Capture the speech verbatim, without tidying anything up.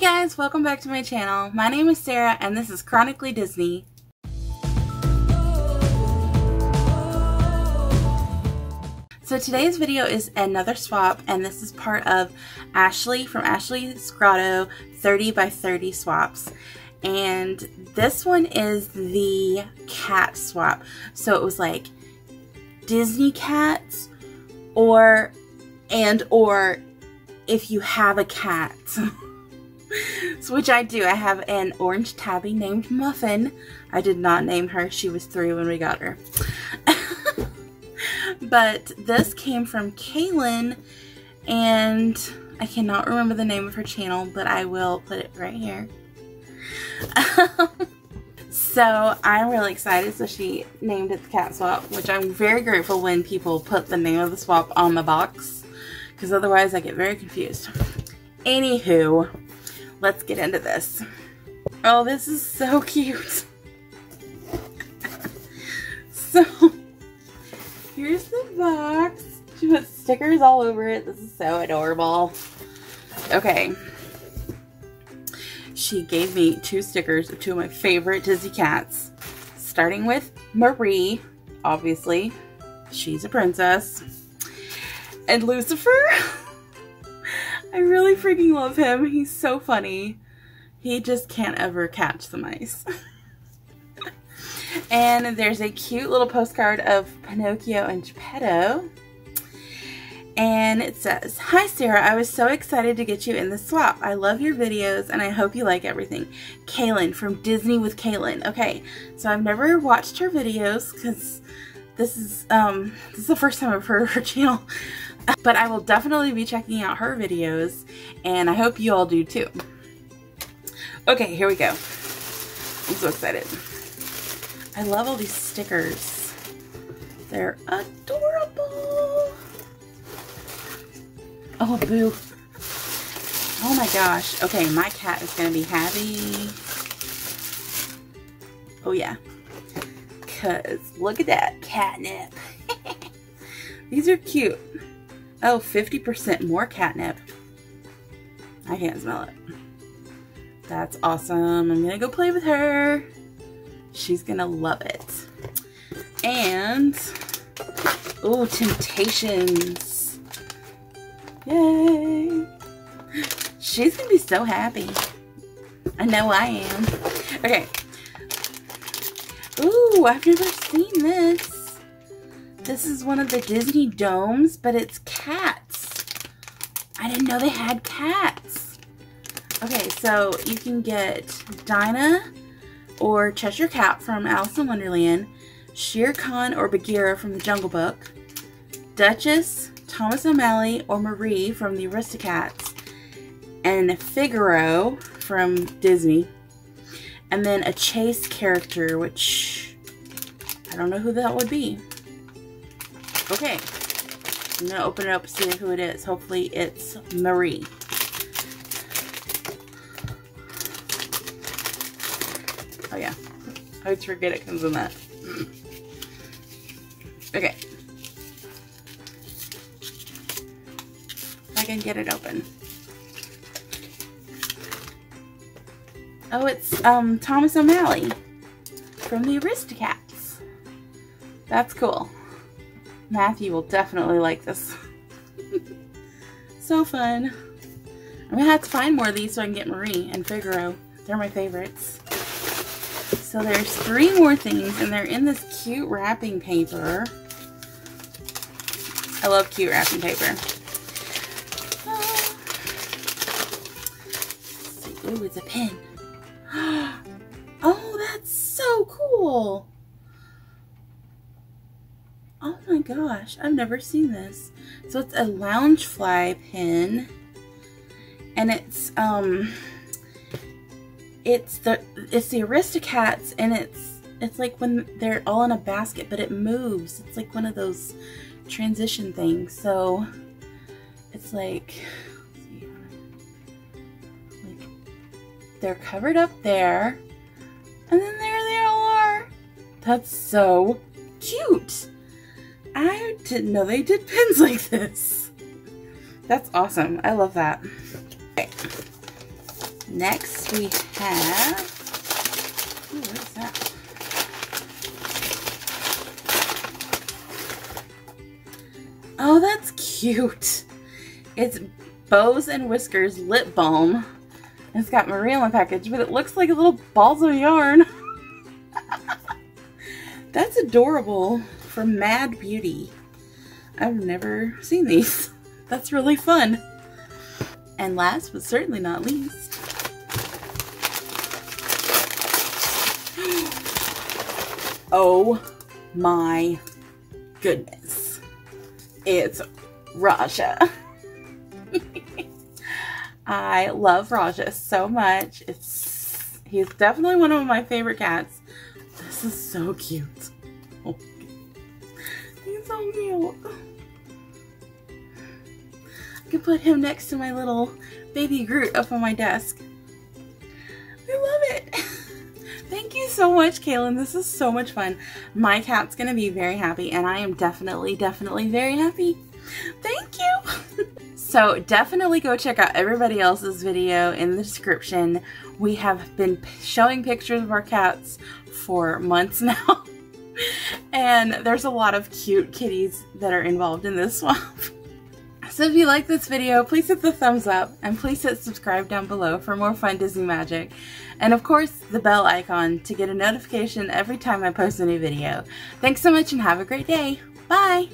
Hey guys, welcome back to my channel. My name is Sarah and this is Chronically Disney. So today's video is another swap, and this is part of Ashley from Ashley's Grotto thirty by thirty swaps. And this one is the cat swap. So it was like Disney cats or and or if you have a cat. So, which I do. I have an orange tabby named Muffin. I did not name her. She was three when we got her. But this came from Kalyn, and I cannot remember the name of her channel, but I will put it right here. So I'm really excited. So she named it the cat swap, which I'm very grateful when people put the name of the swap on the box, because otherwise I get very confused. Anywho, let's get into this. Oh, this is so cute. So, here's the box. She put stickers all over it. This is so adorable. Okay. She gave me two stickers of two of my favorite Disney cats, starting with Marie, obviously. She's a princess. And Lucifer. I really freaking love him. He's so funny. He just can't ever catch the mice. And there's a cute little postcard of Pinocchio and Geppetto. And it says, "Hi Sarah, I was so excited to get you in the swap. I love your videos and I hope you like everything. Kalyn from Disney with Kalyn." Okay, so I've never watched her videos because this is um, this is the first time I've heard of her channel. But I will definitely be checking out her videos, and I hope you all do too. Okay, here we go. I'm so excited. I love all these stickers. They're adorable. Oh, boo. Oh my gosh. Okay, my cat is going to be happy. Oh yeah. Because look at that catnip. These are cute. Oh, fifty percent more catnip. I can't smell it. That's awesome. I'm gonna go play with her. She's gonna love it. And, oh, Temptations. Yay. She's gonna be so happy. I know I am. Okay. Ooh, I've never seen this. This is one of the Disney domes, but it's cats. I didn't know they had cats. Okay, so you can get Dinah or Cheshire Cat from Alice in Wonderland, Shere Khan or Bagheera from The Jungle Book, Duchess, Thomas O'Malley or Marie from the Aristocats, and Figaro from Disney, and then a chase character, which I don't know who that would be. Okay, I'm gonna open it up and see who it is. Hopefully it's Marie. Oh yeah, I always forget it comes in that. Okay. If I can get it open. Oh, it's um, Thomas O'Malley from the Aristocats. That's cool. Matthew will definitely like this. So fun. I'm going to have to find more of these so I can get Marie and Figaro. They're my favorites. So there's three more things, and they're in this cute wrapping paper. I love cute wrapping paper. Oh, ooh, it's a pen. Oh, that's so cool. Oh my gosh, I've never seen this. So it's a Lounge Fly pen, and it's um, it's the it's the Aristocats, and it's it's like when they're all in a basket, but it moves. It's like one of those transition things. So it's like, like they're covered up there, and then there they all are. That's so cute. I didn't know they did pins like this. That's awesome. I love that. Okay. Next we have, ooh, what is that? Oh, that's cute. It's Bows and Whiskers Lip Balm. It's got Marie on the package, but it looks like a little balls of yarn. That's adorable, from Mad Beauty. I've never seen these. That's really fun. And last but certainly not least, oh my goodness, it's Raja. I love Raja so much. It's he's definitely one of my favorite cats. This is so cute. Oh, he's so cute. I could put him next to my little baby Groot up on my desk. I love it. Thank you so much, Kalyn. This is so much fun. My cat's gonna be very happy, and I am definitely, definitely very happy. Thank you. So definitely go check out everybody else's video in the description. We have been showing pictures of our cats for months now. And there's a lot of cute kitties that are involved in this swap. So if you like this video, please hit the thumbs up, and please hit subscribe down below for more fun Disney magic. And of course, the bell icon to get a notification every time I post a new video. Thanks so much and have a great day. Bye!